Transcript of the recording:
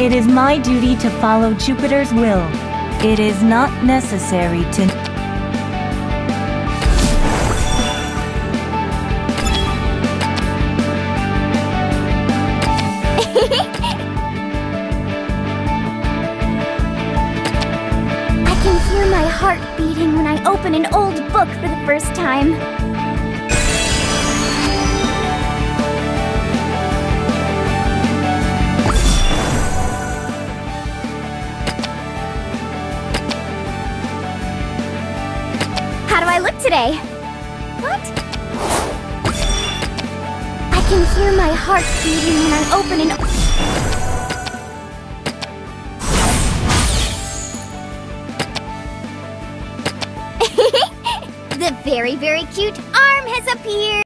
It is my duty to follow Jupiter's will. It is not necessary to... Open an old book for the first time. How do I look today? What? I can hear my heart beating when I open an... The very, very cute arm has appeared!